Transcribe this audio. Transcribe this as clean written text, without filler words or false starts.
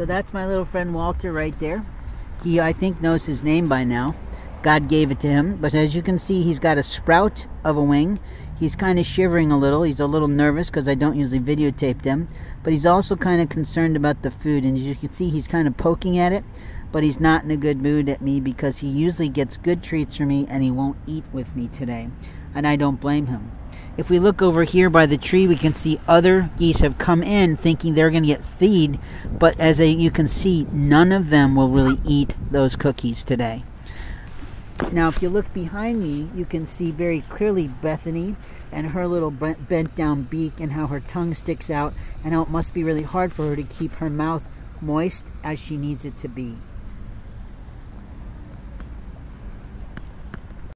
So that's my little friend Walter right there. He, I think, knows his name by now. God gave it to him. But as you can see, he's got a sprout of a wing. He's kind of shivering a little. He's a little nervous because I don't usually videotape them. But he's also kind of concerned about the food. And as you can see, he's kind of poking at it. But he's not in a good mood at me because he usually gets good treats from me and he won't eat with me today. And I don't blame him. If we look over here by the tree, we can see other geese have come in thinking they're going to get feed. But as you can see, none of them will really eat those cookies today. Now, if you look behind me, you can see very clearly Bethany and her little bent down beak and how her tongue sticks out and how it must be really hard for her to keep her mouth moist as she needs it to be.